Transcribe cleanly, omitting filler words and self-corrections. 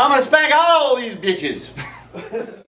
I'm gonna spank all these bitches.